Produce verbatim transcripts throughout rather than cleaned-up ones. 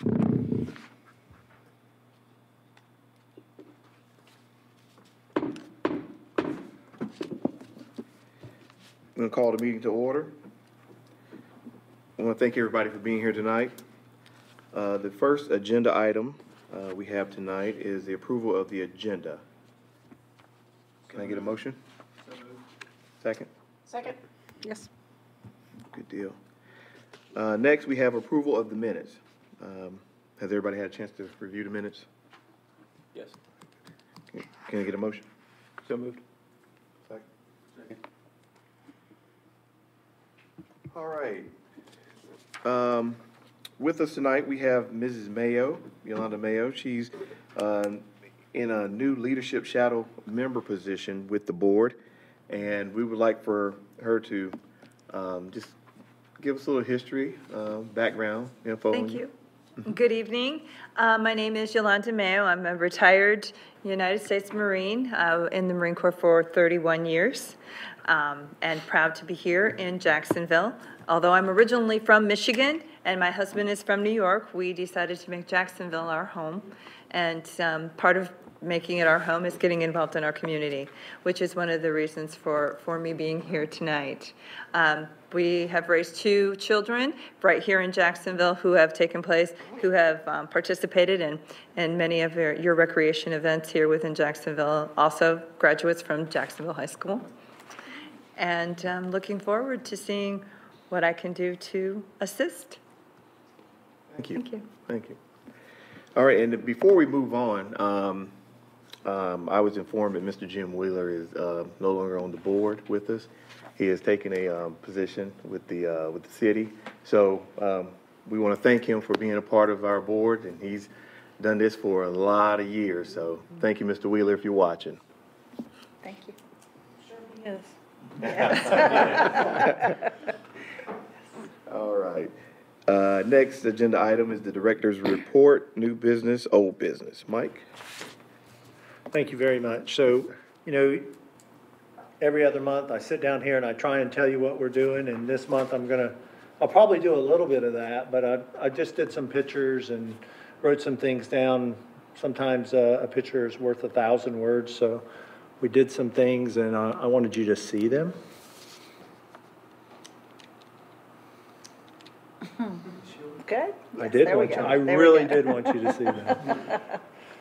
I'm going to call the meeting to order. I want to thank everybody for being here tonight. Uh, the first agenda item uh, we have tonight is the approval of the agenda. Can I get a motion? Second? Second. Yes. Good deal. Uh, next, we have approval of the minutes. Um, has everybody had a chance to review the minutes? Yes. Okay. Can I get a motion? So moved. Second. Second. All right. Um, with us tonight, we have Missus Mayo, Yolanda Mayo. She's uh, in a new leadership shadow member position with the board, and we would like for her to um, just give us a little history, uh, background, info. Thank you. Good evening. Uh, my name is Yolanda Mayo. I'm a retired United States Marine uh, in the Marine Corps for thirty-one years um, and proud to be here in Jacksonville. Although I'm originally from Michigan and my husband is from New York, we decided to make Jacksonville our home. And um, part of making it our home is getting involved in our community, which is one of the reasons for, for me being here tonight. Um, We have raised two children right here in Jacksonville who have taken place, who have um, participated in, in many of your, your recreation events here within Jacksonville, also graduates from Jacksonville High School. And I'm looking forward to seeing what I can do to assist. Thank you. Thank you. Thank you. All right, and before we move on, um, um, I was informed that Mister Jim Wheeler is uh, no longer on the board with us. He has taken a um, position with the uh, with the city, so um, we want to thank him for being a part of our board, and he's done this for a lot of years. So thank you, Mister Wheeler, if you're watching. Thank you. Sure he is. Yes. Yes. All right. Uh, next agenda item is the director's report. New business, old business. Mike. Thank you very much. So, you know. Every other month I sit down here and I try and tell you what we're doing, and this month I'm gonna, I'll probably do a little bit of that, but I, I just did some pictures and wrote some things down. Sometimes uh, a picture is worth a thousand words, so we did some things and I, I wanted you to see them. Good. Yes, I did want you, I there really did want you to see them.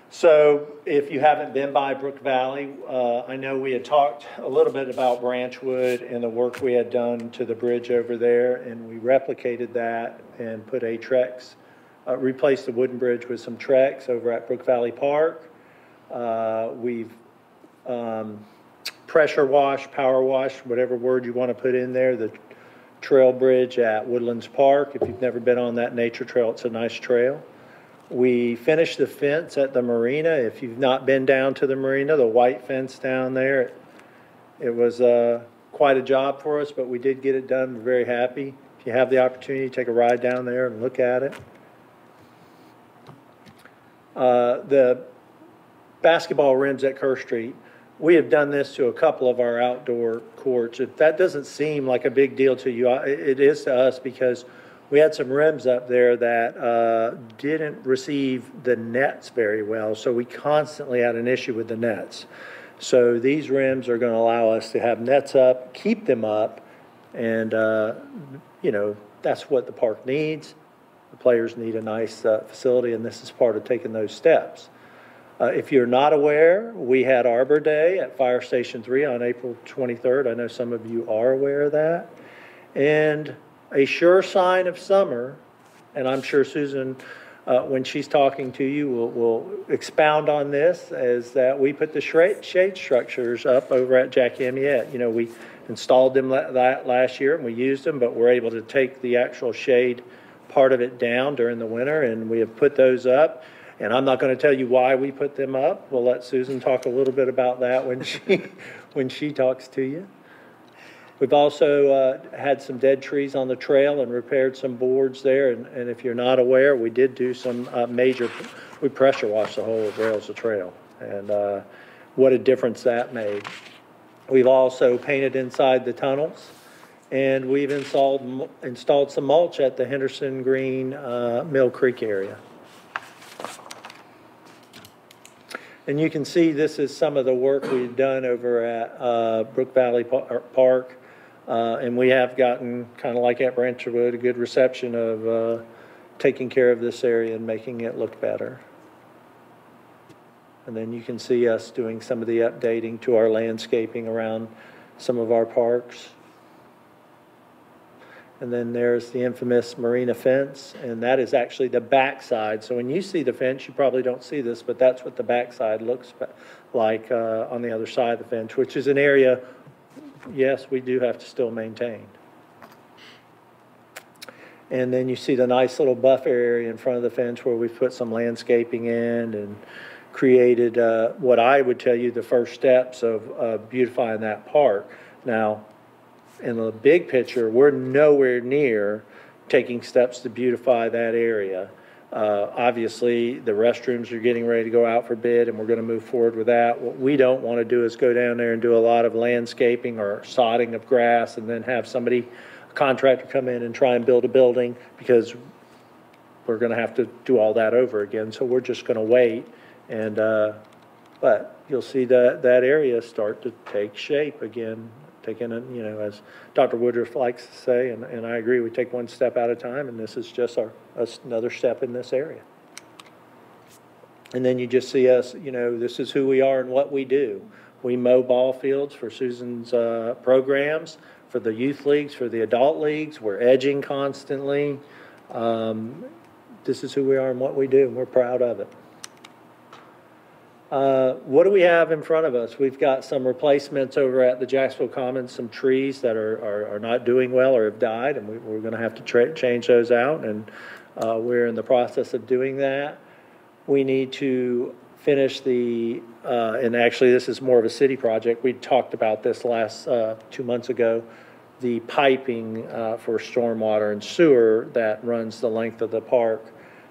So if you haven't been by Brook Valley, uh, I know we had talked a little bit about Branchwood and the work we had done to the bridge over there, and we replicated that and put a Trex, uh, replaced the wooden bridge with some Trex over at Brook Valley Park. Uh, we've um, pressure washed, power washed, whatever word you want to put in there, the trail bridge at Woodlands Park. If you've never been on that nature trail, it's a nice trail. We finished the fence at the marina. If you've not been down to the marina, the white fence down there, it, it was uh, quite a job for us, but we did get it done. We're very happy. If you have the opportunity, take a ride down there and look at it. Uh, the basketball rims at Kerr Street, we have done this to a couple of our outdoor courts. If that doesn't seem like a big deal to you, it is to us, because we had some rims up there that uh, didn't receive the nets very well, so we constantly had an issue with the nets. So these rims are going to allow us to have nets up, keep them up, and, uh, you know, that's what the park needs. The players need a nice uh, facility, and this is part of taking those steps. Uh, if you're not aware, we had Arbor Day at Fire Station three on April twenty-third. I know some of you are aware of that. And a sure sign of summer, and I'm sure Susan, uh, when she's talking to you, will, will expound on this, is that we put the shade structures up over at Jack Amyette. You know, we installed them la that last year and we used them, but we're able to take the actual shade part of it down during the winter, and we have put those up. And I'm not going to tell you why we put them up. We'll let Susan talk a little bit about that when she, when she talks to you. We've also uh, had some dead trees on the trail and repaired some boards there. And, and if you're not aware, we did do some uh, major, we pressure washed the whole of Rails of Trail. And uh, what a difference that made. We've also painted inside the tunnels and we've installed installed some mulch at the Henderson Green uh, Mill Creek area. And you can see this is some of the work we've done over at uh, Brook Valley Park, uh, and we have gotten, kind of like at Branchwood, a good reception of uh, taking care of this area and making it look better. And then you can see us doing some of the updating to our landscaping around some of our parks. And then there's the infamous marina fence, and that is actually the backside. So when you see the fence, you probably don't see this, but that's what the backside looks like uh, on the other side of the fence, which is an area, yes, we do have to still maintain. And then you see the nice little buffer area in front of the fence where we've put some landscaping in and created uh, what I would tell you the first steps of uh, beautifying that park. Now, in the big picture, we're nowhere near taking steps to beautify that area. Uh, obviously, the restrooms are getting ready to go out for bid, and we're going to move forward with that. What we don't want to do is go down there and do a lot of landscaping or sodding of grass and then have somebody, a contractor, come in and try and build a building, because we're going to have to do all that over again. So we're just going to wait. And uh, but you'll see that, that area start to take shape again. Taking, you know, as Doctor Woodruff likes to say, and, and I agree, we take one step at a time, and this is just our, us, another step in this area. And then you just see us, you know, this is who we are and what we do. We mow ball fields for Susan's uh, programs, for the youth leagues, for the adult leagues. We're edging constantly. Um, this is who we are and what we do, and we're proud of it. Uh, what do we have in front of us? We've got some replacements over at the Jacksonville Commons, some trees that are, are, are not doing well or have died, and we, we're going to have to tra change those out, and uh, we're in the process of doing that. We need to finish the, uh, and actually this is more of a city project. We talked about this last uh, two months ago, the piping uh, for stormwater and sewer that runs the length of the park.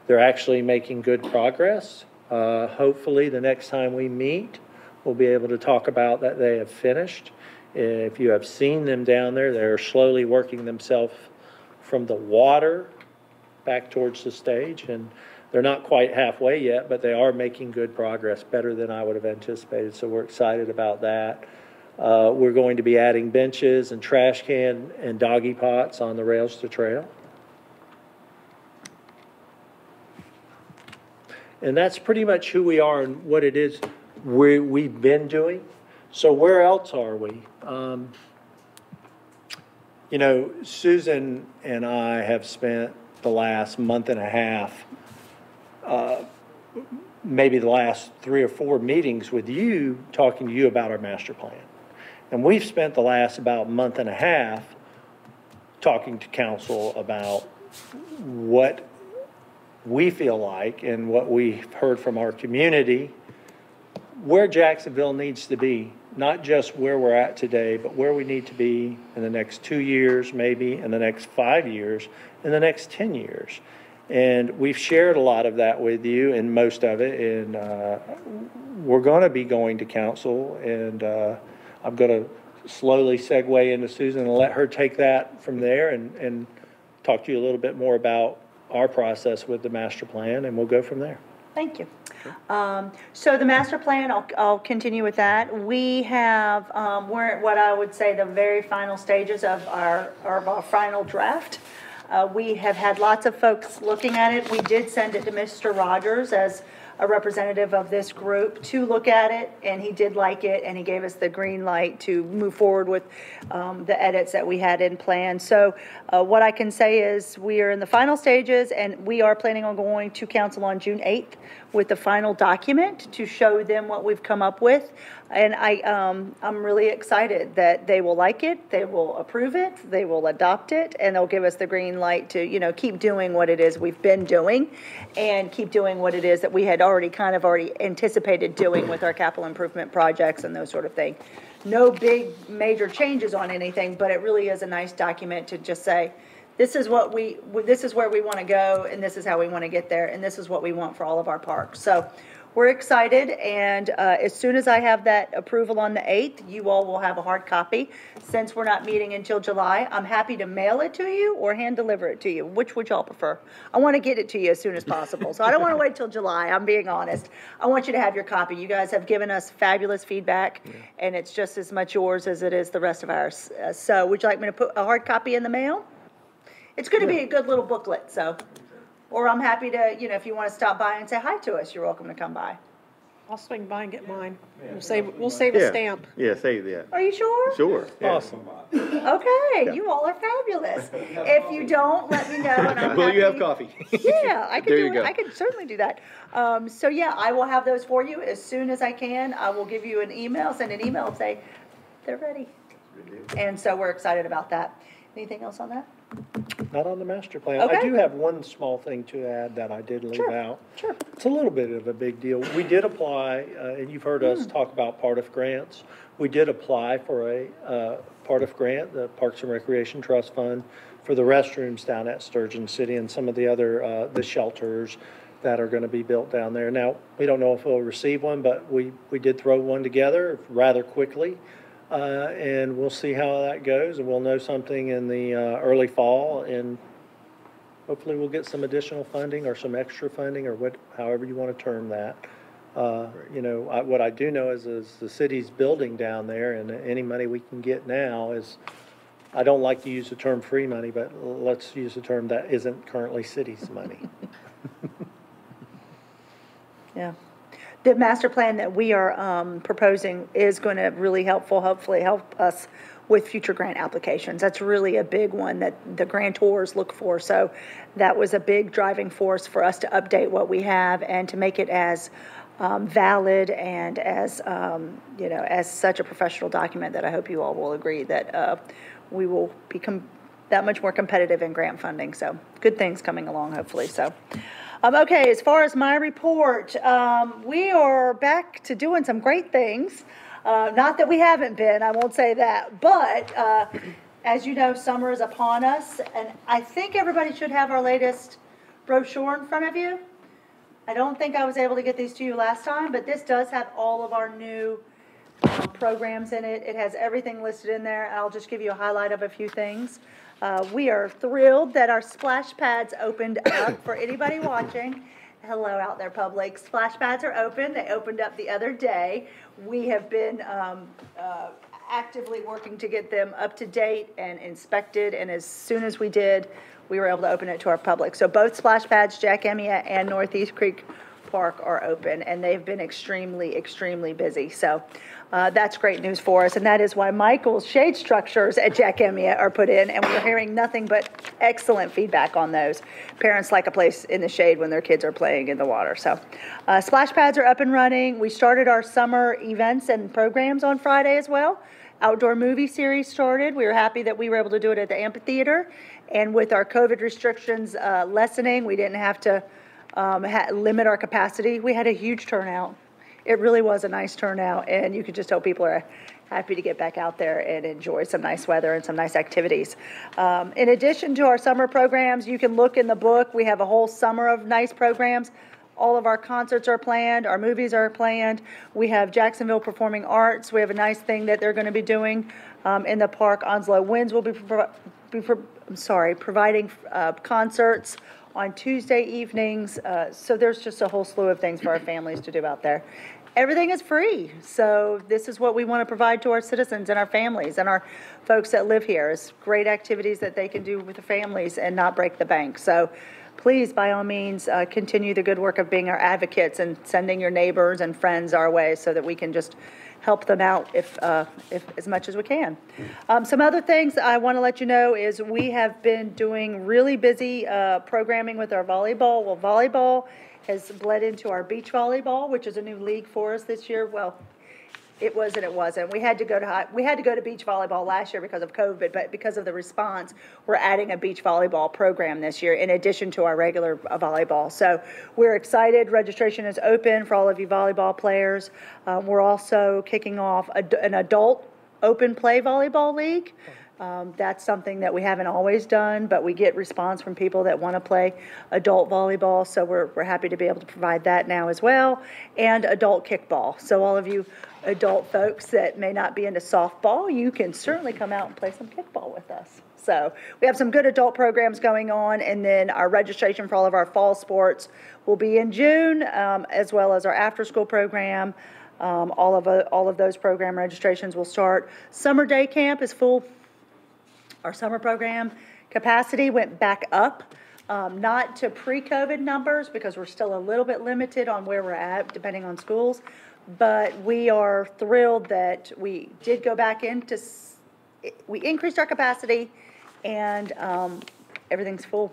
They're actually making good progress. Uh, hopefully the next time we meet, we'll be able to talk about that they have finished. If you have seen them down there, they're slowly working themselves from the water back towards the stage, and they're not quite halfway yet, but they are making good progress, better than I would have anticipated, so we're excited about that. Uh, we're going to be adding benches and trash can and doggy pots on the rails to trail. And that's pretty much who we are and what it is we, we've been doing. So where else are we? Um, you know, Susan and I have spent the last month and a half, uh, maybe the last three or four meetings with you, talking to you about our master plan. And we've spent the last about month and a half talking to council about what we feel like, and what we've heard from our community, where Jacksonville needs to be, not just where we're at today, but where we need to be in the next two years, maybe in the next five years, in the next ten years. And we've shared a lot of that with you, and most of it, and uh, we're gonna be going to council, and uh, I'm gonna slowly segue into Susan and let her take that from there and, and talk to you a little bit more about our process with the master plan, and we'll go from there. Thank you. Sure. Um, so the master plan, I'll, I'll continue with that. We have, um, we're at what I would say the very final stages of our, our, our final draft. Uh, we have had lots of folks looking at it. We did send it to Mister Rogers as a representative of this group to look at it, and he did like it, and he gave us the green light to move forward with um, the edits that we had in plan. So uh, what I can say is we are in the final stages, and we are planning on going to council on June eighth with the final document to show them what we've come up with. And I, um, I'm really excited that they will like it, they will approve it, they will adopt it, and they'll give us the green light to, you know, keep doing what it is we've been doing and keep doing what it is that we had already kind of already anticipated doing with our capital improvement projects and those sort of things. No big major changes on anything, but it really is a nice document to just say, this is what we, this is where we want to go, and this is how we want to get there, and this is what we want for all of our parks. So we're excited, and uh, as soon as I have that approval on the eighth, you all will have a hard copy. Since we're not meeting until July, I'm happy to mail it to you or hand deliver it to you. Which would y'all prefer? I want to get it to you as soon as possible, so I don't want to wait till July. I'm being honest. I want you to have your copy. You guys have given us fabulous feedback, yeah. and it's just as much yours as it is the rest of ours. Uh, so would you like me to put a hard copy in the mail? It's going to yeah. be a good little booklet, so... Or I'm happy to, you know, if you want to stop by and say hi to us, you're welcome to come by. I'll swing by and get mine. Yeah. We'll save, we'll save yeah. a stamp. Yeah, save that. Are you sure? Sure. Yeah. Awesome. Okay, yeah. you all are fabulous. If you don't, let me know. And I'm will happy. You have coffee? Yeah, I could there do you go. I could certainly do that. Um, so yeah, I will have those for you as soon as I can. I will give you an email, send an email, and say they're ready. And so we're excited about that. Anything else on that? Not on the master plan. Okay. I do have one small thing to add that I did leave sure. out. Sure. It's a little bit of a big deal. We did apply, uh, and you've heard mm. us talk about part of grants. We did apply for a uh, part of grant, the Parks and Recreation Trust Fund, for the restrooms down at Sturgeon City and some of the other uh, the shelters that are going to be built down there. Now, we don't know if we'll receive one, but we, we did throw one together rather quickly. Uh, and we'll see how that goes, and we'll know something in the uh, early fall, and hopefully we'll get some additional funding or some extra funding, or what, however you want to term that. Uh, you know, I, what I do know is, is the city's building down there, and any money we can get now is, I don't like to use the term free money, but let's use the term that isn't currently city's money. Yeah. The master plan that we are um, proposing is going to really helpful, hopefully help us with future grant applications. That's really a big one that the grantors look for. So that was a big driving force for us to update what we have and to make it as um, valid and as, um, you know, as such a professional document that I hope you all will agree that uh, we will become that much more competitive in grant funding. So good things coming along, hopefully. So. Um, okay, as far as my report, um, we are back to doing some great things. Uh, not that we haven't been, I won't say that. But uh, as you know, summer is upon us, and I think everybody should have our latest brochure in front of you. I don't think I was able to get these to you last time, but this does have all of our new um, programs in it. It has everything listed in there. I'll just give you a highlight of a few things. Uh, we are thrilled that our splash pads opened up for anybody watching. Hello out there, public. Splash pads are open. They opened up the other day. We have been um, uh, actively working to get them up to date and inspected, and as soon as we did, we were able to open it to our public. So both splash pads, Jack Amyette and Northeast Creek Park, are open, and they've been extremely, extremely busy. So uh, that's great news for us, and that is why Michael's shade structures at Jack Amyette are put in, and we're hearing nothing but excellent feedback on those. Parents like a place in the shade when their kids are playing in the water. So uh, splash pads are up and running. We started our summer events and programs on Friday as well. Outdoor movie series started. We were happy that we were able to do it at the amphitheater, and with our COVID restrictions uh, lessening, we didn't have to Um, ha limit our capacity. We had a huge turnout. It really was a nice turnout, and you could just tell people are happy to get back out there and enjoy some nice weather and some nice activities. Um, in addition to our summer programs, you can look in the book. We have a whole summer of nice programs. All of our concerts are planned. Our movies are planned. We have Jacksonville Performing Arts. We have a nice thing that they're going to be doing um, in the park. Onslow Winds will be, pro be pro I'm sorry, providing uh, concerts on Tuesday evenings. Uh, so there's just a whole slew of things for our families to do out there. Everything is free. So this is what we want to provide to our citizens and our families and our folks that live here, is great activities that they can do with their families and not break the bank. So please, by all means, uh, continue the good work of being our advocates and sending your neighbors and friends our way so that we can just help them out if, uh, if as much as we can. Um, some other things I want to let you know is we have been doing really busy uh, programming with our volleyball. Well, volleyball has bled into our beach volleyball, which is a new league for us this year. Well, it was and it wasn't. We had to go to high, we had to go to beach volleyball last year because of COVID, but because of the response, we're adding a beach volleyball program this year in addition to our regular volleyball. So we're excited. Registration is open for all of you volleyball players. Um, we're also kicking off a, an adult open play volleyball league. Um, that's something that we haven't always done, but we get response from people that want to play adult volleyball, so we're, we're happy to be able to provide that now as well, and adult kickball. So all of you adult folks that may not be into softball, you can certainly come out and play some kickball with us. So we have some good adult programs going on, and then our registration for all of our fall sports will be in June, um, as well as our after-school program. Um, all of uh, all of those program registrations will start. Summer day camp is full. Our summer program capacity went back up, um, not to pre-COVID numbers because we're still a little bit limited on where we're at depending on schools, but we are thrilled that we did go back into, we increased our capacity, and um, everything's full.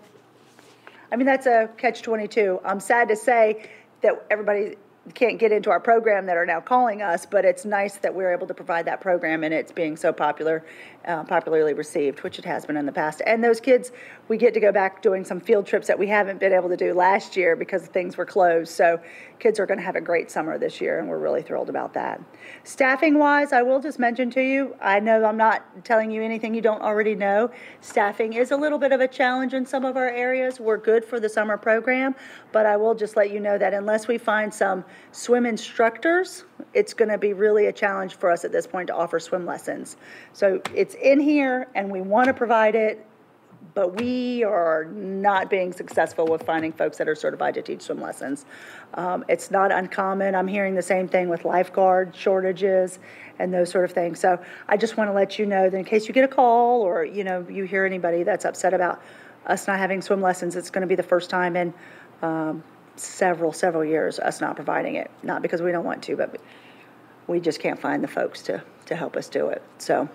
I mean, that's a catch twenty-two. I'm sad to say that everybody can't get into our program that are now calling us, but it's nice that we're able to provide that program, and it's being so popular, uh, popularly received, which it has been in the past. And those kids, we get to go back doing some field trips that we haven't been able to do last year because things were closed. So kids are going to have a great summer this year, and we're really thrilled about that. Staffing-wise, I will just mention to you, I know I'm not telling you anything you don't already know. Staffing is a little bit of a challenge in some of our areas. We're good for the summer program, but I will just let you know that unless we find some swim instructors, it's going to be really a challenge for us at this point to offer swim lessons. So it's in here, and we want to provide it, but we are not being successful with finding folks that are certified to teach swim lessons. Um, it's not uncommon. I'm hearing the same thing with lifeguard shortages and those sort of things. So I just want to let you know that in case you get a call or, you know, you hear anybody that's upset about us not having swim lessons, it's going to be the first time in um, several, several years us not providing it. Not because we don't want to, but we just can't find the folks to, to help us do it. So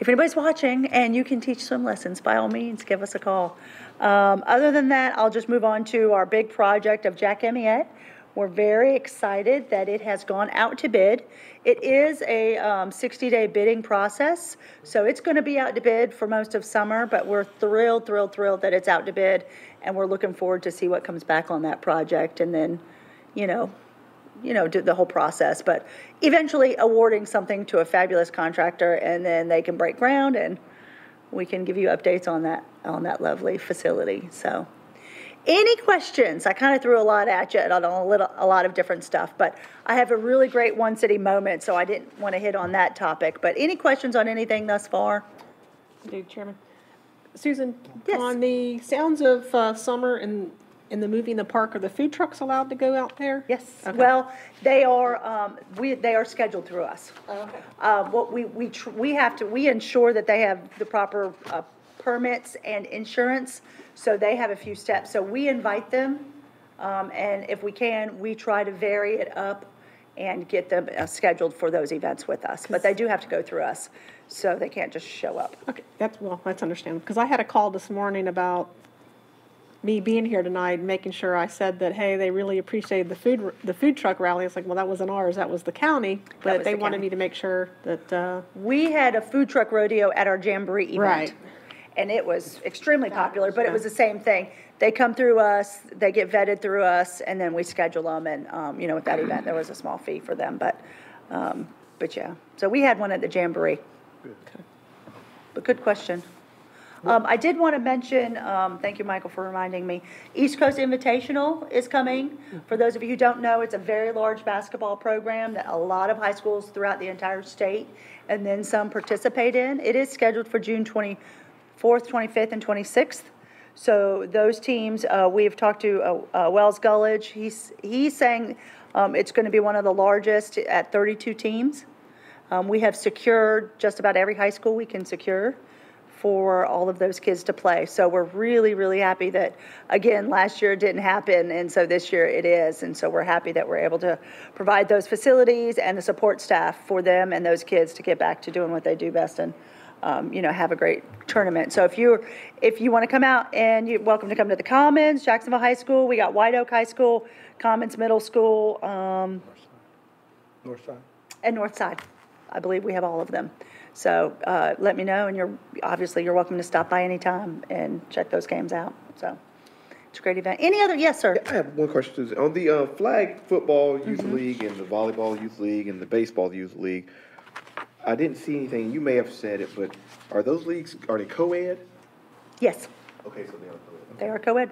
if anybody's watching and you can teach swim lessons, by all means, give us a call. Um, other than that, I'll just move on to our big project of Jack Amyette. We're very excited that it has gone out to bid. It is a sixty-day um, bidding process, so it's going to be out to bid for most of summer, but we're thrilled, thrilled, thrilled that it's out to bid, and we're looking forward to see what comes back on that project, and then, you know, you know, do the whole process, but eventually awarding something to a fabulous contractor, and then they can break ground, and we can give you updates on that, on that lovely facility. So any questions? I kind of threw a lot at you on a, little, a lot of different stuff, but I have a really great one city moment, so I didn't want to hit on that topic, but any questions on anything thus far? Thank you, Chairman. Susan, yes. On the sounds of uh, summer and in the movie in the park, are the food trucks allowed to go out there? Yes. Okay. Well, they are. Um, we they are scheduled through us. Oh, okay. Uh, what we we tr we have to we ensure that they have the proper uh, permits and insurance. So they have a few steps. So we invite them, um, and if we can, we try to vary it up and get them uh, scheduled for those events with us. But they do have to go through us, so they can't just show up. Okay. That's well. That's understandable. Because I had a call this morning about me being here tonight, making sure I said that, hey, they really appreciated the food the food truck rally. It's like, well, that wasn't ours, that was the county, but they wanted me to make sure that uh, we had a food truck rodeo at our Jamboree event, right? And it was extremely popular, but it was the same thing. They come through us, they get vetted through us, and then we schedule them. And um, you know, at that event, there was a small fee for them, but um, but yeah. So we had one at the Jamboree. Good. Okay. But good question. Um, I did want to mention, um, thank you, Michael, for reminding me, East Coast Invitational is coming. For those of you who don't know, it's a very large basketball program that a lot of high schools throughout the entire state and then some participate in. It is scheduled for June twenty-fourth, twenty-fifth, and twenty-sixth. So those teams, uh, we've talked to uh, uh, Wells Gulledge. He's, he's saying um, it's going to be one of the largest at thirty-two teams. Um, we have secured just about every high school we can secure for all of those kids to play. So we're really, really happy that, again, last year it didn't happen, and so this year it is. And so we're happy that we're able to provide those facilities and the support staff for them and those kids to get back to doing what they do best and, um, you know, have a great tournament. So if you if you want to come out, and you're welcome to come to the Commons, Jacksonville High School. We got White Oak High School, Commons Middle School. Um, Northside. And Northside. I believe we have all of them. So uh, let me know, and you're obviously you're welcome to stop by any time and check those games out. So it's a great event. Any other? Yes, sir. Yeah, I have one question. On the uh, flag football youth mm-hmm. league and the volleyball youth league and the baseball youth league, I didn't see anything. You may have said it, but are those leagues, are they co-ed? Yes. Okay, so they are co-ed. They are co-ed.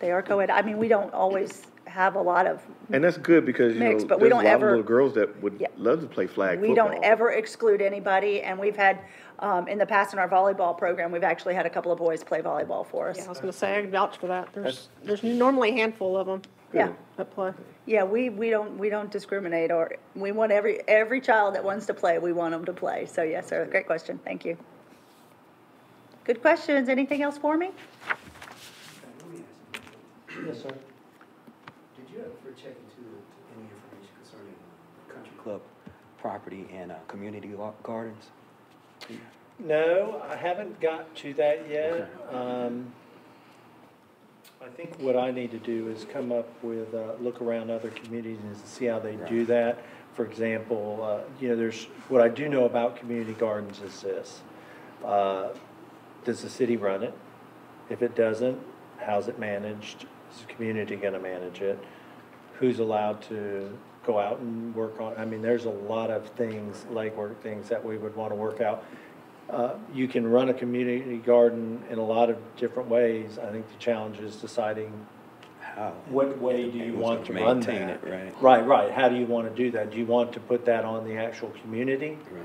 They are co-ed. I mean, we don't always have a lot of and that's good because you mix, know, but we don't a lot ever, of little girls that would yeah, love to play flag we football. We don't ever exclude anybody, and we've had um, in the past in our volleyball program, we've actually had a couple of boys play volleyball for us. Yeah, I was going to say I can vouch for that. There's that's, there's normally a handful of them. Yeah, that play. Yeah, we we don't we don't discriminate, or we want every every child that wants to play. We want them to play. So yes, sir. Great question. Thank you. Good questions. Anything else for me? Yes, sir. Did you ever check into any information concerning the country club property and uh, community gardens? Yeah. No, I haven't got to that yet. Okay. Um, I think what I need to do is come up with, uh, look around other communities and see how they right. do that. For example, uh, you know, there's, what I do know about community gardens is this. Uh, does the city run it? If it doesn't, how's it managed? Is the community going to manage it? Who's allowed to go out and work on? I mean, there's a lot of things, legwork things that we would want to work out. Uh, you can run a community garden in a lot of different ways. I think the challenge is deciding how, what way do you want to run that. Right. right, right. How do you want to do that? Do you want to put that on the actual community? Right.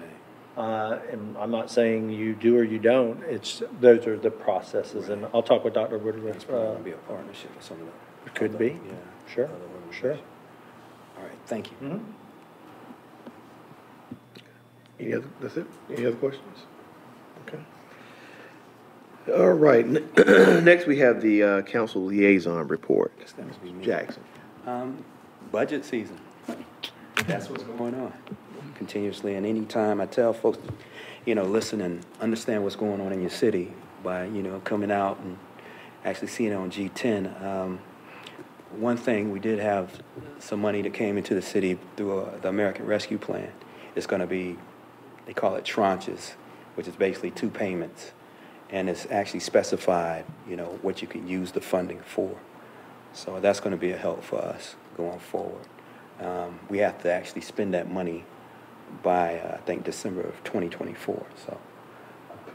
Uh, and I'm not saying you do or you don't. It's those are the processes. Right. And I'll talk with Doctor Woodruff. It's probably going to be a partnership or something. It could other, be. Yeah. Sure. Sure. All right. Thank you. Mm-hmm. Any other? That's it. Any other questions? Okay. All right. Next, we have the uh, council liaison report. Yes, that must be me. Jackson. Um, budget season. That's what's going on continuously. And any time I tell folks, you know, listen and understand what's going on in your city by, you know, coming out and actually seeing it on G ten. Um, one thing, we did have some money that came into the city through uh, the American Rescue Plan. It's going to be, they call it tranches, which is basically two payments, and it's actually specified, you know, what you can use the funding for. So that's going to be a help for us going forward. Um, we have to actually spend that money by, uh, I think, December of twenty twenty-four. So,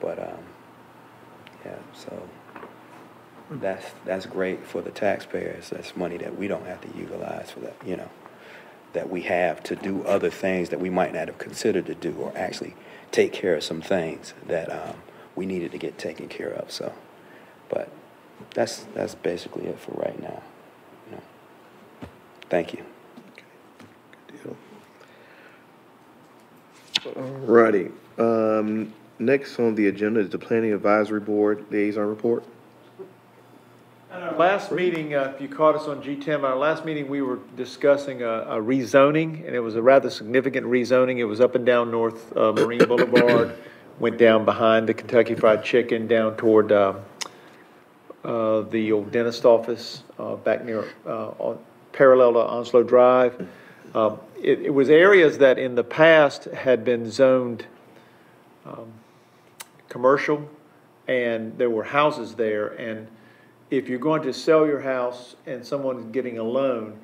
but um, yeah, so that's that's great for the taxpayers. That's money that we don't have to utilize for that, you know, that we have to do other things that we might not have considered to do, or actually take care of some things that um, we needed to get taken care of. So, but that's that's basically it for right now. You know. Thank you. Okay. Good deal. Alrighty. Um, next on the agenda is the Planning Advisory Board liaison report. At our last meeting, uh, if you caught us on G ten, our last meeting we were discussing a, a rezoning, and it was a rather significant rezoning. It was up and down North uh, Marine Boulevard, went down behind the Kentucky Fried Chicken, down toward uh, uh, the old dentist office, uh, back near, uh, on, parallel to Onslow Drive. Um, it, it was areas that in the past had been zoned um, commercial, and there were houses there, and if you're going to sell your house and someone's getting a loan,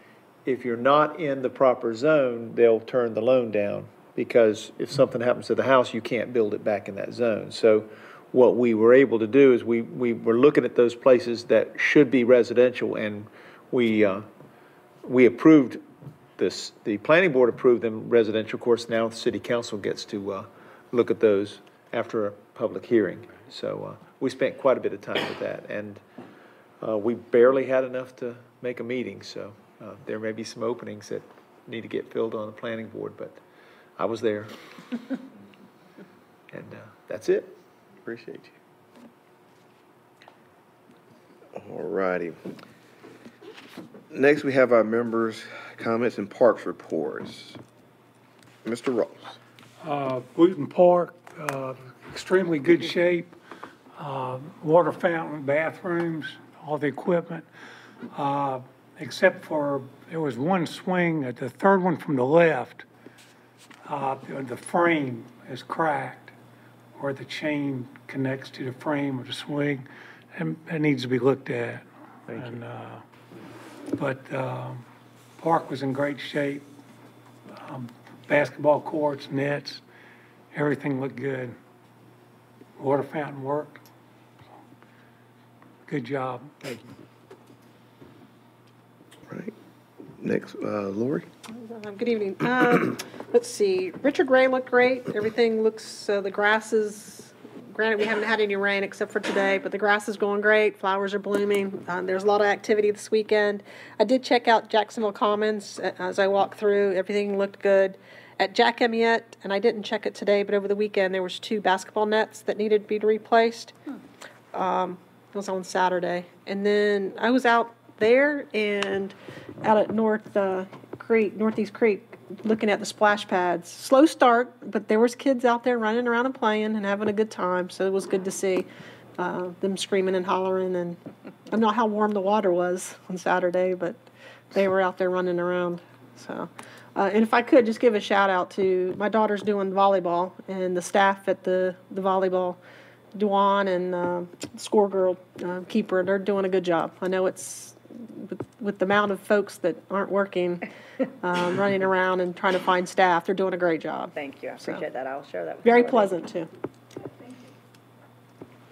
if you're not in the proper zone, they'll turn the loan down, because if something happens to the house, you can't build it back in that zone. So what we were able to do is we, we were looking at those places that should be residential, and we uh, we approved this. The planning board approved them residential. Of course, now the city council gets to uh, look at those after a public hearing. So uh, we spent quite a bit of time with that, and Uh, we barely had enough to make a meeting, so uh, there may be some openings that need to get filled on the planning board, but I was there. And uh, that's it. Appreciate you. All righty. Next, we have our members' comments and parks reports. Mister Ross. Uh, Wooten Park, uh, extremely good shape. Uh, water fountain, bathrooms, all the equipment, uh, except for there was one swing at the third one from the left. Uh, the frame is cracked, or the chain connects to the frame of the swing, and that needs to be looked at. Thank and, you. Uh, but uh, park was in great shape. Um, basketball courts, nets, everything looked good. Water fountain worked. Good job. Thank you. All right. Next, uh, Lori. Good evening. Um, let's see. Richard Ray looked great. Everything looks, uh, the grass is, granted we haven't had any rain except for today, but the grass is going great. Flowers are blooming. Um, there's a lot of activity this weekend. I did check out Jacksonville Commons as I walked through. Everything looked good. At Jack Amyette, and I didn't check it today, but over the weekend there was two basketball nets that needed to be replaced. Hmm. Um, it was on Saturday. And then I was out there and out at North uh, Creek, Northeast Creek, looking at the splash pads. Slow start, but there was kids out there running around and playing and having a good time, so it was good to see uh, them screaming and hollering. And I don't know how warm the water was on Saturday, but they were out there running around. So. Uh, and if I could, just give a shout-out to my daughter's doing volleyball and the staff at the, the volleyball, Duane and uh, score girl, uh, keeper, they're doing a good job. I know it's with, with the amount of folks that aren't working, um, running around and trying to find staff, they're doing a great job. Thank you. I appreciate so, that. I'll share that with you. Very pleasant, too. Thank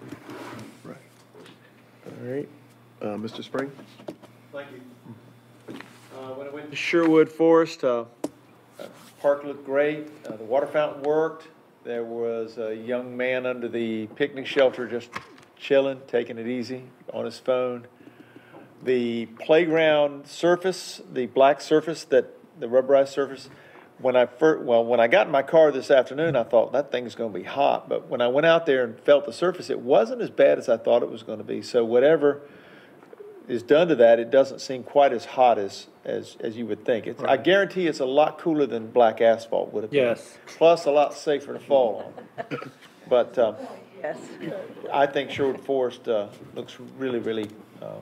you. Right. All right. Uh, Mister Spring. Thank you. Uh, when I went to Sherwood Forest, uh, uh, park looked great. Uh, the water fountain worked. There was a young man under the picnic shelter just chilling, taking it easy on his phone. The playground surface, the black surface, that the rubberized surface, when I first, well, when I got in my car this afternoon, I thought that thing's going to be hot. But when I went out there and felt the surface, it wasn't as bad as I thought it was going to be. So whatever is done to that, it doesn't seem quite as hot as as, as you would think. It's, right. I guarantee it's a lot cooler than black asphalt would have been. Yes. Plus a lot safer to fall on. But um, yes. I think Sherwood Forest uh, looks really, really uh,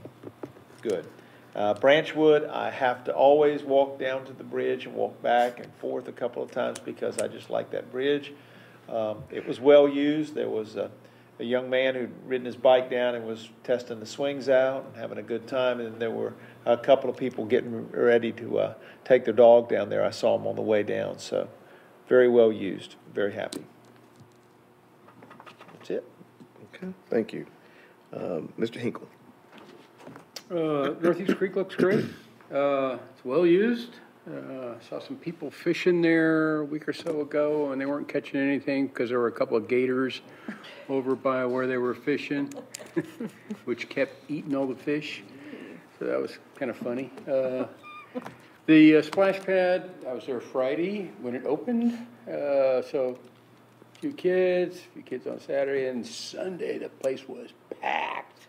good. Uh, Branchwood, I have to always walk down to the bridge and walk back and forth a couple of times because I just like that bridge. Um, it was well used. There was a a young man who'd ridden his bike down and was testing the swings out and having a good time, and there were a couple of people getting ready to uh, take their dog down there. I saw them on the way down, so very well used. Very happy. That's it. Okay, thank you. Um, Mister Hinkle. Uh, Northeast Creek looks great. Uh, it's well used. Uh, saw some people fishing there a week or so ago, and they weren't catching anything because there were a couple of gators over by where they were fishing, which kept eating all the fish. So that was kind of funny. Uh, the uh, splash pad, I was there Friday when it opened. Uh, so a few kids, a few kids on Saturday, and Sunday the place was packed.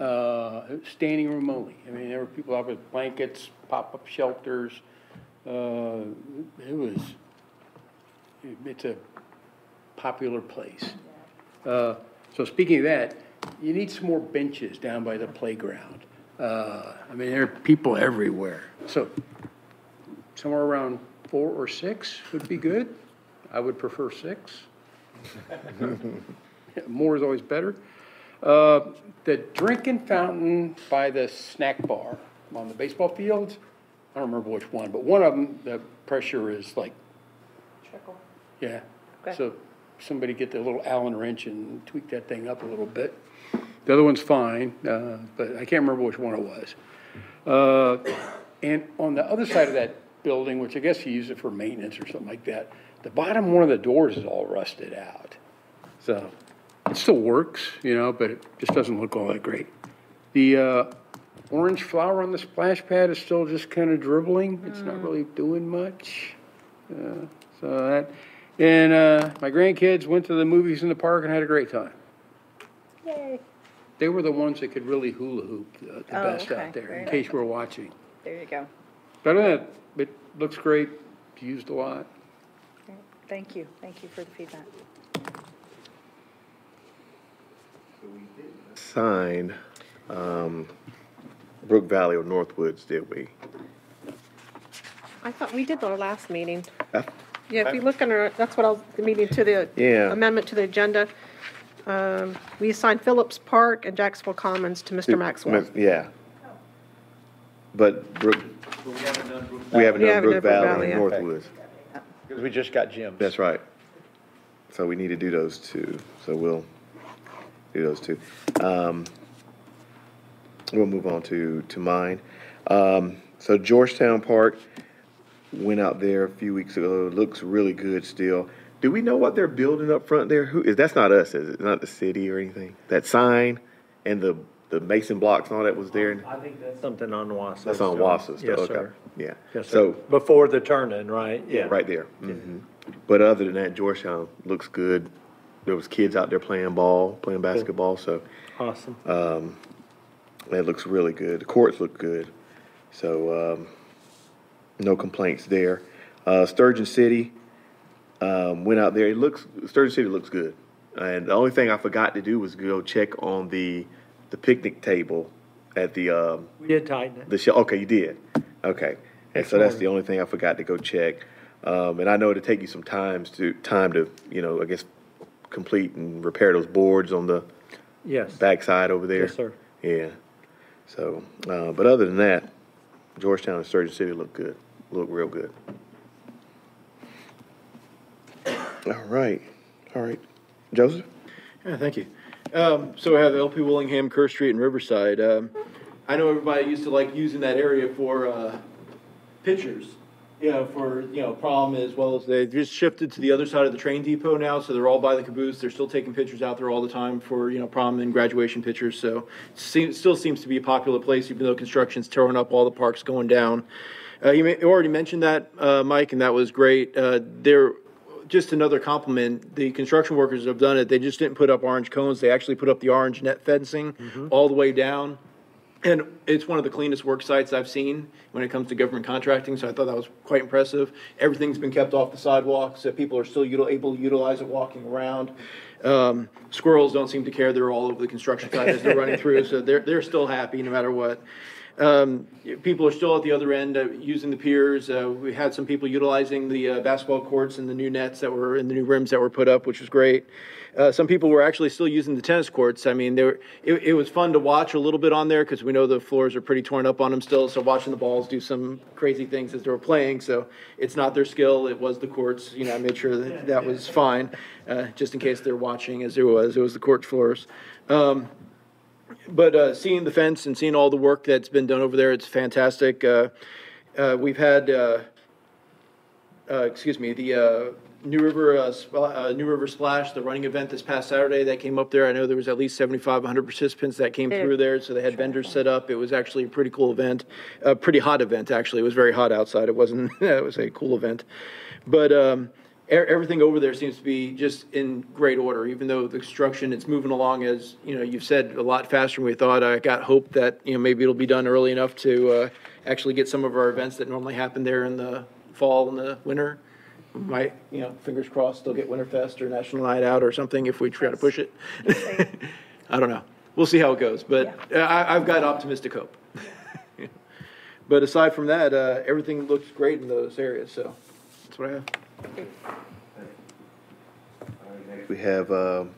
Uh, standing room only. I mean, there were people out with blankets, pop-up shelters. Uh, it was, it's a popular place. Uh, so speaking of that, you need some more benches down by the playground. Uh, I mean, there are people everywhere. So somewhere around four or six would be good. I would prefer six. More is always better. Uh, the drinking fountain by the snack bar on the baseball field, I don't remember which one, but one of them, the pressure is like trickle. Yeah. Okay. So somebody get the little Allen wrench and tweak that thing up a little bit. The other one's fine, uh, but I can't remember which one it was. Uh, and on the other side of that building, which I guess you use it for maintenance or something like that, the bottom one of the doors is all rusted out. So it still works, you know, but it just doesn't look all that great. The uh, orange flower on the splash pad is still just kind of dribbling. It's not really doing much. Uh, so that, and uh, my grandkids went to the movies in the park and had a great time. Yay! They were the ones that could really hula hoop uh, the oh, best okay. out there. Very in nice. Case we're watching. There you go. Better than that, it looks great. It's used a lot. Thank you. Thank you for the feedback. Sign um, Brook Valley or Northwoods, did we? I thought we did the last meeting. Uh, yeah, if you look under, that's what I was meeting to the yeah. amendment to the agenda. Um, we assigned Phillips Park and Jacksonville Commons to Mister It, Maxwell. Yeah. Oh. But Brook, we haven't done Brook Valley and yeah. Northwoods. Because we just got gyms. That's right. So we need to do those two. So we'll do those two. Um, we'll move on to, to mine. Um, so Georgetown Park, went out there a few weeks ago. Looks really good still. Do we know what they're building up front there? Who is that's not us, is it? Not the city or anything. That sign and the the mason blocks and all that was there. I think that's something on Wausau. That's on Wausau. Yes, okay. Sir. Yeah. Yes, sir. So before the turn-in, right? Yeah. Right there. Mm-hmm. But other than that, Georgetown looks good. There was kids out there playing ball, playing basketball. So awesome. Um, it looks really good. The courts look good. So. Um, No complaints there. Uh, Sturgeon City um, went out there. It looks Sturgeon City looks good. And the only thing I forgot to do was go check on the the picnic table at the. Um, we did tighten it. The show. Okay, you did. Okay, and so that's the only thing I forgot to go check. Um, and I know it'll take you some time to time to you know I guess complete and repair those boards on the yes backside over there. Yes, sir. Yeah. So, uh, but other than that, Georgetown and Sturgeon City look good. Look real good. All right. All right. Joseph? Yeah, thank you. Um, so we have L P. Willingham, Kerr Street, and Riverside. Um, I know everybody used to like using that area for uh, pictures, you know, for, you know, prom as well as they just shifted to the other side of the train depot now, so they're all by the caboose. They're still taking pictures out there all the time for, you know, prom and graduation pictures. So it still seems to be a popular place, even though construction's tearing up all the parks going down. Uh, you, may, you already mentioned that, uh, Mike, and that was great. Uh, there, just another compliment. The construction workers have done it. They just didn't put up orange cones. They actually put up the orange net fencing mm-hmm. all the way down. And it's one of the cleanest work sites I've seen when it comes to government contracting, so I thought that was quite impressive. Everything's been kept off the sidewalks, so people are still util able to utilize it walking around. Um, squirrels don't seem to care. They're all over the construction site as they're running through, so they're, they're still happy no matter what. Um, people are still at the other end uh, using the piers. Uh, we had some people utilizing the uh, basketball courts and the new nets that were in the new rims that were put up, which was great. Uh, some people were actually still using the tennis courts. I mean, they were, it, it was fun to watch a little bit on there because we know the floors are pretty torn up on them still. So watching the balls do some crazy things as they were playing. So it's not their skill. It was the courts. You know, I made sure that that was fine uh, just in case they're watching as it was. It was the court floors. Um, but uh, seeing the fence and seeing all the work that's been done over there, it's fantastic. Uh, uh, we've had, uh, uh, excuse me, the... Uh, New River, uh, uh, New River Splash, the running event this past Saturday that came up there. I know there was at least seventy-five hundred participants that came through there, so they had vendors set up. It was actually a pretty cool event, a pretty hot event actually. It was very hot outside. It wasn't. It was a cool event, but um, er everything over there seems to be just in great order. Even though the construction, it's moving along as you know. You've said a lot faster than we thought. I got hope that you know maybe it'll be done early enough to uh, actually get some of our events that normally happen there in the fall and the winter. Might, you know, fingers crossed, they'll get Winterfest or National Night Out or something if we try to push it. I don't know. We'll see how it goes, but yeah. I, I've got optimistic hope. Yeah. But aside from that, uh, everything looks great in those areas, so that's what I have. We have um,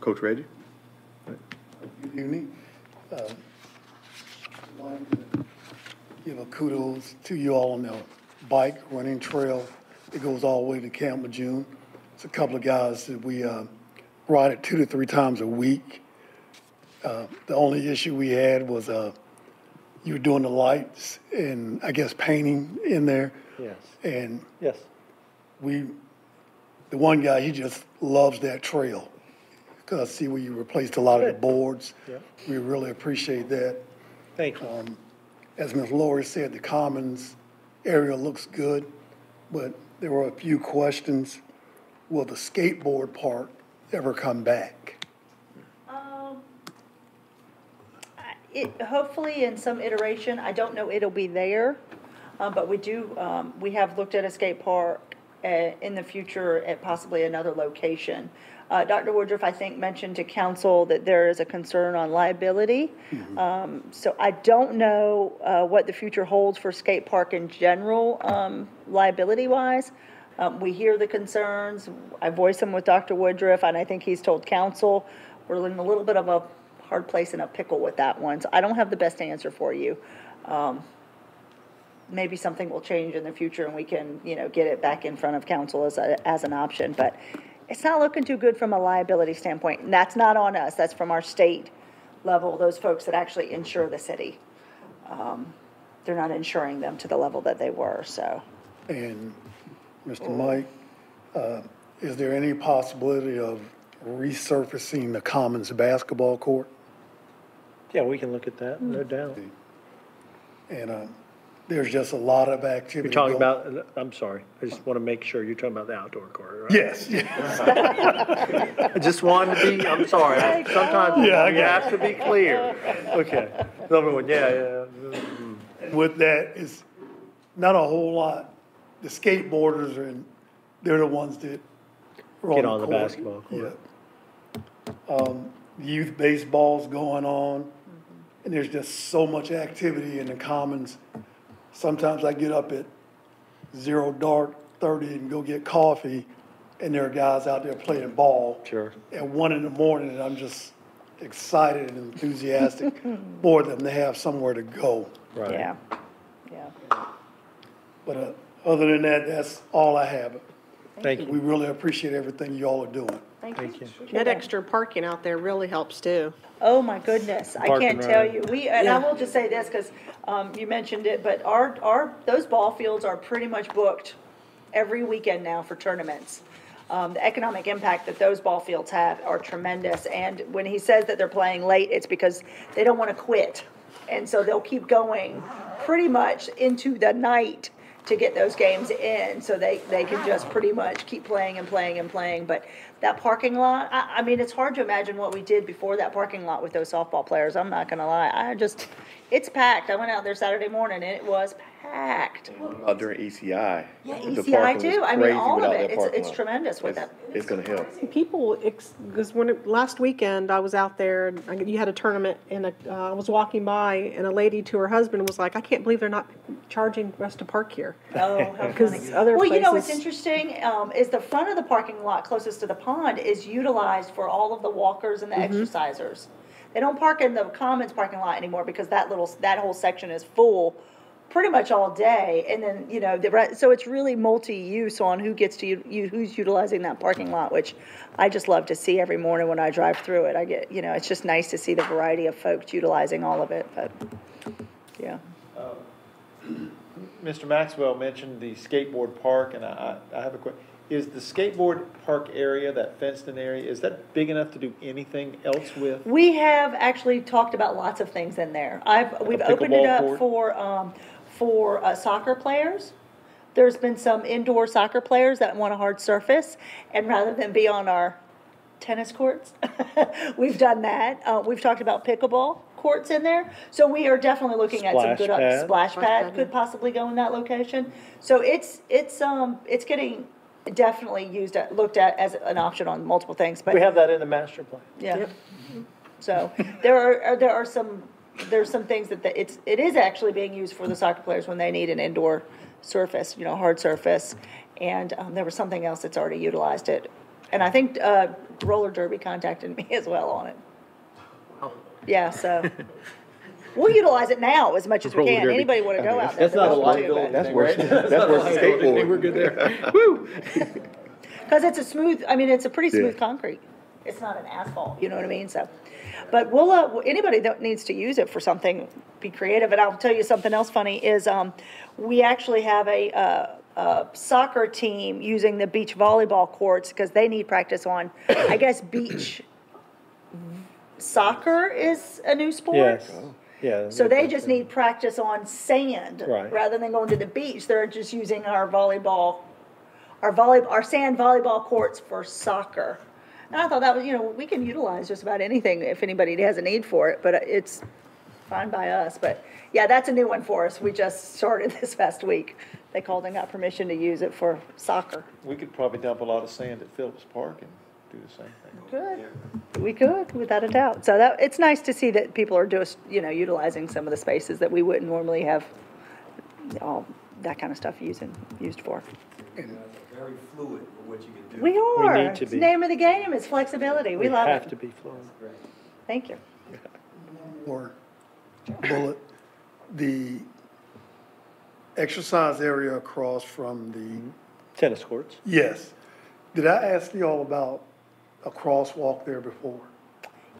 Coach Reggie. Good evening. Uh, I'd like to give a kudos to you all on the bike running trail. It goes all the way to Camp Lejeune. It's a couple of guys that we uh, ride it two to three times a week. Uh, the only issue we had was uh, you were doing the lights and I guess painting in there. Yes. And yes, we, the one guy, he just loves that trail because I see where you replaced a lot Good. of the boards. Yeah. We really appreciate that. Thank you. Um, as Miz Lori said, the Commons area looks good, but there were a few questions. Will the skateboard park ever come back? Um, it, hopefully in some iteration. I don't know it'll be there, um, but we do, um, we have looked at a skate park uh, in the future at possibly another location. Uh, Doctor Woodruff, I think, mentioned to council that there is a concern on liability. Mm-hmm. um, so I don't know uh, what the future holds for skate park in general, um, liability-wise. Um, we hear the concerns. I voiced them with Doctor Woodruff, and I think he's told council. We're in a little bit of a hard place and a pickle with that one. So I don't have the best answer for you. Um, maybe something will change in the future and we can, you know, get it back in front of council as a, as an option. But it's not looking too good from a liability standpoint. And that's not on us. That's from our state level, those folks that actually insure the city. Um, they're not insuring them to the level that they were, so. And Mister Mike, uh, is there any possibility of resurfacing the Commons basketball court? Yeah, we can look at that, mm-hmm. no doubt. And uh, there's just a lot of activity. You're talking going. about, I'm sorry, I just want to make sure you're talking about the outdoor court, right? Yes, yes. I just wanted to be, I'm sorry, sometimes yeah, you have to be clear. Okay, another one, yeah, yeah. With that, it's not a whole lot. The skateboarders, are in, they're the ones that are Get on the, on the court. basketball court. Yeah. Um, youth baseball's going on. And there's just so much activity in the Commons. Sometimes I get up at zero dark thirty and go get coffee, and there are guys out there playing ball. Sure. At one in the morning, and I'm just excited and enthusiastic more than they have somewhere to go. Right. Yeah. Yeah. But uh, other than that, that's all I have. Thank you. We really appreciate everything you all are doing. Thank you. Thank you. That extra parking out there really helps too. Oh my goodness, I can't tell you. We and yeah. I will just say this because um, you mentioned it, but our our those ball fields are pretty much booked every weekend now for tournaments. Um, the economic impact that those ball fields have are tremendous. And when he says that they're playing late, it's because they don't want to quit, and so they'll keep going pretty much into the night to get those games in, so they, they can just pretty much keep playing and playing and playing. But that parking lot, I, I mean, it's hard to imagine what we did before that parking lot with those softball players. I'm not going to lie. I just, it's packed. I went out there Saturday morning, and it was packed. Uh, during E C I. Yeah, E C I too. I mean, all of it. It's, it's tremendous with that. It's going to help. People, because when it, last weekend I was out there, and you had a tournament, and a, uh, I was walking by, and a lady to her husband was like, I can't believe they're not charging for us to park here. Oh, how funny. Other well, places, you know what's interesting um, is the front of the parking lot closest to the pond is utilized for all of the walkers and the mm-hmm. exercisers. They don't park in the Commons parking lot anymore because that little that whole section is full pretty much all day, and then you know the, so it's really multi-use on who gets to you who's utilizing that parking lot, which I just love to see every morning when I drive through it. I get you know it's just nice to see the variety of folks utilizing all of it. But yeah, um, Mister Maxwell mentioned the skateboard park, and I, I have a question. Is the skateboard park area, that fenced-in area, is that big enough to do anything else with? We have actually talked about lots of things in there. I've like we've opened it up court. for um, for uh, soccer players. There's been some indoor soccer players that want a hard surface, and rather than be on our tennis courts, we've done that. Uh, we've talked about pickleball courts in there, so we are definitely looking splash at some good pad. Up, splash, splash pad, pad could possibly go in that location. So it's it's um it's getting. Definitely used, at, looked at as an option on multiple things. But we have that in the master plan. Yeah. Yep. So there are, are there are some there's some things that the, it's it is actually being used for the soccer players when they need an indoor surface, you know, hard surface, and um, there was something else that's already utilized it, and I think uh, roller derby contacted me as well on it. Wow. Yeah. So. We'll utilize it now as much as we can. Anybody want to go out there? That's not a liability. That's worse. That's worse than skateboarding. We're good there. Woo! Because it's a smooth. I mean, it's a pretty smooth concrete. It's not an asphalt. You know what I mean? So, but we'll. Uh, anybody that needs to use it for something, be creative. And I'll tell you something else funny is um, we actually have a, uh, a soccer team using the beach volleyball courts because they need practice on, I guess, beach soccer is a new sport. Yes. Yeah, so they just need practice on sand right. rather than going to the beach. They're just using our volleyball, our volleyball, our sand volleyball courts for soccer. And I thought that was, you know, we can utilize just about anything if anybody has a need for it, but it's fine by us. But yeah, that's a new one for us. We just started this past week. They called and got permission to use it for soccer. We could probably dump a lot of sand at Phillips Park and do the same thing. Good. We could, without a doubt. So that it's nice to see that people are just, you know, utilizing some of the spaces that we wouldn't normally have all that kind of stuff using used for. You guys are very fluid for what you can do. We are. We need to be. It's the name of the game is flexibility. We, we love it. We have to be fluid. Thank you. Or bullet the exercise area across from the... Tennis courts. Yes. Did I ask you all about a crosswalk there before?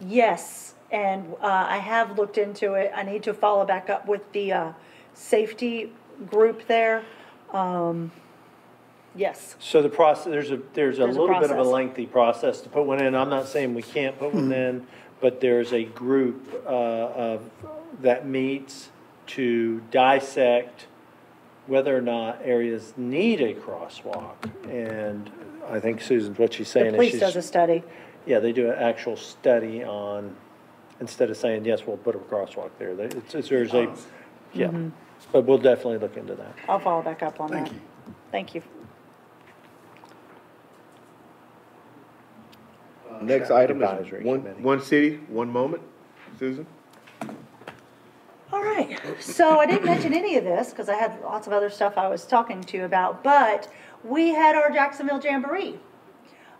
Yes, and uh, I have looked into it. I need to follow back up with the uh, safety group there. Um, yes. So the process, there's a there's a there's little a bit of a lengthy process to put one in. I'm not saying we can't put one in, but there's a group uh, of, that meets to dissect whether or not areas need a crosswalk. And I think Susan's what she's saying. The police is she's, does a study. Yeah, they do an actual study on, instead of saying, yes, we'll put a crosswalk there. They, it's, it's, there's a, yeah, mm-hmm. But we'll definitely look into that. I'll follow back up on Thank that. Thank you. Thank you. Uh, Next item is one, one city, one moment. Susan? All right. So I didn't mention any of this because I had lots of other stuff I was talking to you about, but we had our Jacksonville Jamboree.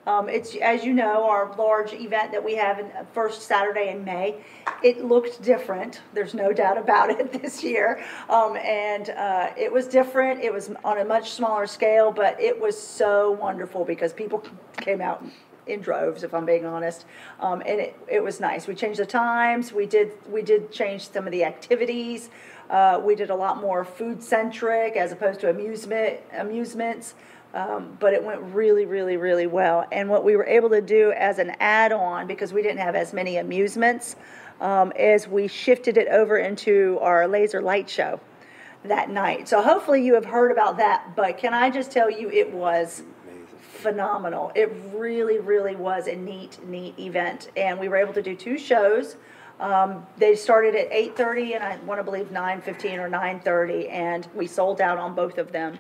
Um, it's, as you know, our large event that we have in, uh, first Saturday in May. It looked different. There's no doubt about it this year. Um, and uh, it was different. It was on a much smaller scale, but it was so wonderful because people came out in droves, if I'm being honest. Um, and it, it was nice. We changed the times. We did, we did change some of the activities. Uh, we did a lot more food-centric as opposed to amusement amusements. Um, but it went really, really, really well. And what we were able to do as an add-on, because we didn't have as many amusements, um, is we shifted it over into our laser light show that night. So hopefully you have heard about that, but can I just tell you it was phenomenal. It really, really was a neat, neat event. And we were able to do two shows. Um, they started at eight thirty and I want to believe nine fifteen or nine thirty, and we sold out on both of them.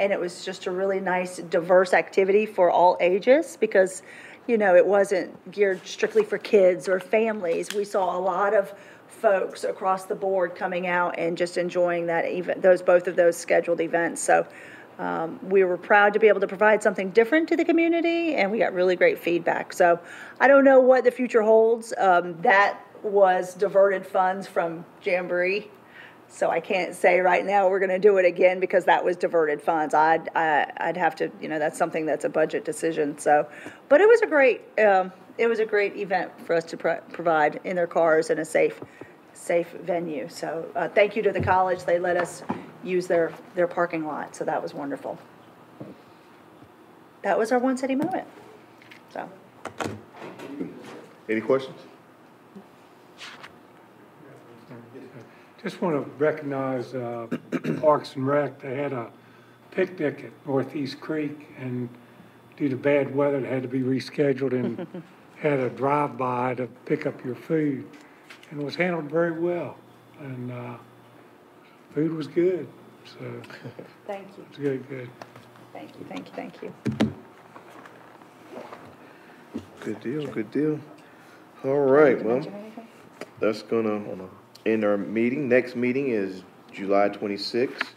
And it was just a really nice, diverse activity for all ages because, you know, it wasn't geared strictly for kids or families. We saw a lot of folks across the board coming out and just enjoying that even those both of those scheduled events. So um, we were proud to be able to provide something different to the community, and we got really great feedback. So I don't know what the future holds. Um, that was diverted funds from Jamboree. So I can't say right now we're going to do it again because that was diverted funds. I'd, I, I'd have to, you know, that's something that's a budget decision. So, but it was a great, um, it was a great event for us to pro provide in their cars in a safe, safe venue. So uh, thank you to the college. They let us use their, their parking lot. So that was wonderful. That was our one city moment. So. Any questions? Just want to recognize uh, Parks and Rec. They had a picnic at Northeast Creek, and due to bad weather, it had to be rescheduled and had a drive-by to pick up your food, and it was handled very well. And uh, food was good. So thank you. It's good, good. Thank you, thank you, thank you. Good deal, good deal. All right, well, that's gonna. Oh, no. In our meeting, next meeting is July twenty-sixth,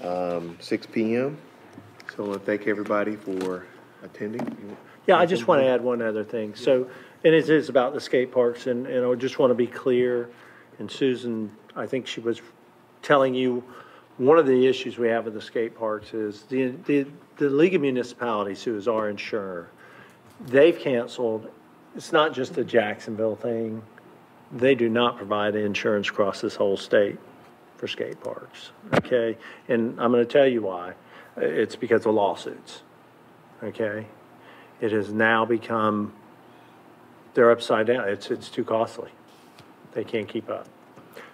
um, six P M So I want to thank everybody for attending. Yeah, I just want to add one other thing. Yeah. So, and it is about the skate parks, and, and I just want to be clear, and Susan, I think she was telling you, one of the issues we have with the skate parks is the, the, the League of Municipalities, who is our insurer, they've canceled. It's not just a Jacksonville thing. They do not provide insurance across this whole state for skate parks, okay? And I'm going to tell you why. It's because of lawsuits, okay? It has now become, they're upside down. It's, it's too costly. They can't keep up.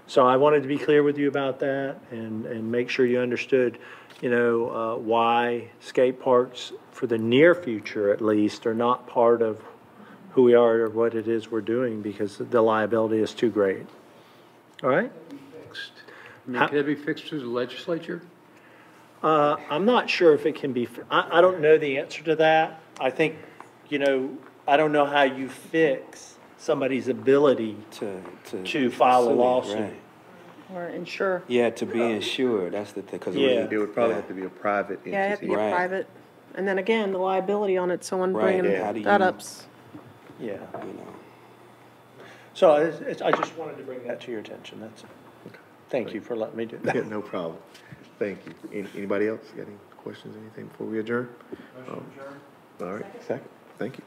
So I wanted to be clear with you about that and, and make sure you understood, you know, uh, why skate parks, for the near future at least, are not part of who we are or what it is we're doing because the liability is too great. All right? I mean, can it be fixed through the legislature? Uh, I'm not sure if it can be. I, I don't know the answer to that. I think, you know, I don't know how you fix somebody's ability to, to, to file a lawsuit. Right. Or insure. Yeah, to be insured. That's the thing. Because yeah. it, it would probably yeah. have to be a private entity. Yeah, it would be right. a private. And then again, the liability on it, someone right. bringing yeah. that up. Yeah, you know. So it's, it's, I just wanted to bring that to your attention. That's it. Okay. Thank Great. you for letting me do that. Yeah, no problem. Thank you. Any, anybody else got any questions, anything before we adjourn? Motion um, adjourn. All right, second. second. Thank you.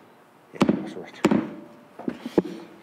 Yeah, that's right.